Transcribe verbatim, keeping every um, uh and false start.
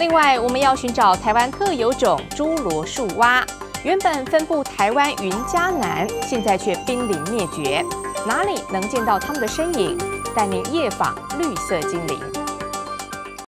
另外，我们要寻找台湾特有种侏罗树蛙，原本分布台湾云嘉南，现在却濒临灭绝，哪里能见到它们的身影？带您夜访绿色精灵。